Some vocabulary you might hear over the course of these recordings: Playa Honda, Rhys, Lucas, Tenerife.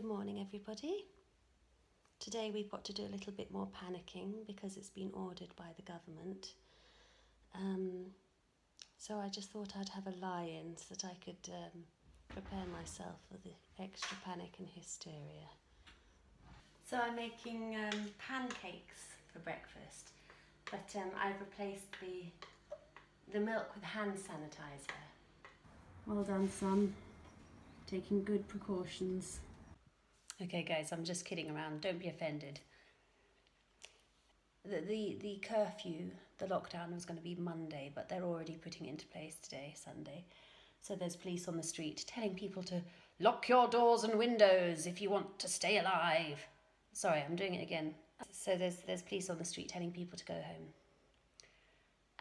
Good morning everybody. Today we've got to do a little bit more panicking because it's been ordered by the government. So I just thought I'd have a lie-in so that I could prepare myself for the extra panic and hysteria. So I'm making pancakes for breakfast, but I've replaced the milk with hand sanitizer. Well done, son. Taking good precautions. Okay guys, I'm just kidding around, don't be offended. The curfew, the lockdown was going to be Monday, but they're already putting it into place today, Sunday. So there's police on the street telling people to lock your doors and windows if you want to stay alive. Sorry, I'm doing it again. So there's police on the street telling people to go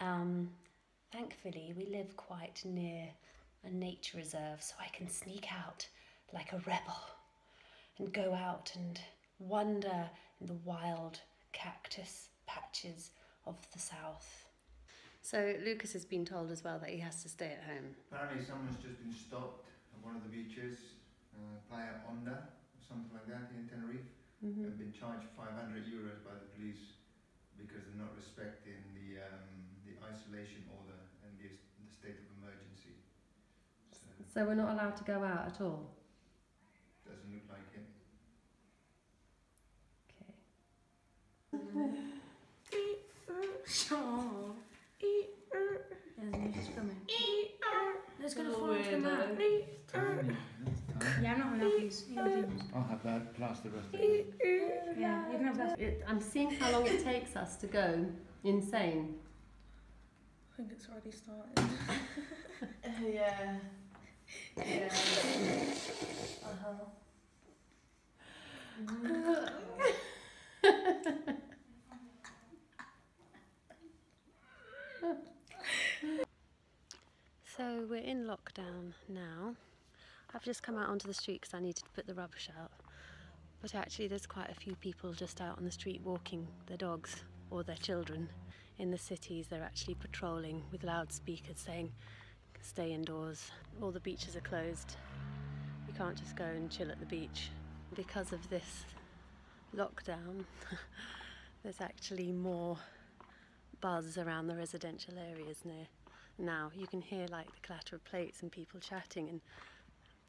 home. Thankfully, we live quite near a nature reserve, so I can sneak out like a rebel and go out and wander in the wild cactus patches of the south. So Lucas has been told as well that he has to stay at home. Apparently someone's just been stopped at one of the beaches, Playa Honda or something like that in Tenerife, and been charged €500 by the police because they're not respecting the isolation order and the state of emergency. So we're not allowed to go out at all? Doesn't look like it. Let's go to forward. Yeah, I'm not having that piece. I'll have that plus the rest of it. Yeah, you can have that. I'm seeing how long it takes us to go insane. I think it's already started. Yeah. Yeah. So we're in lockdown now. I've just come out onto the street because I needed to put the rubbish out, but actually there's quite a few people just out on the street walking their dogs or their children. In the cities they're actually patrolling with loudspeakers saying stay indoors. All the beaches are closed. You can't just go and chill at the beach. Because of this lockdown, there's actually more buzz around the residential areas now. You can hear like the clatter of plates and people chatting and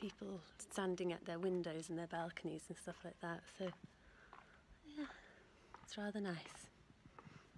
people standing at their windows and their balconies and stuff like that. So yeah, it's rather nice.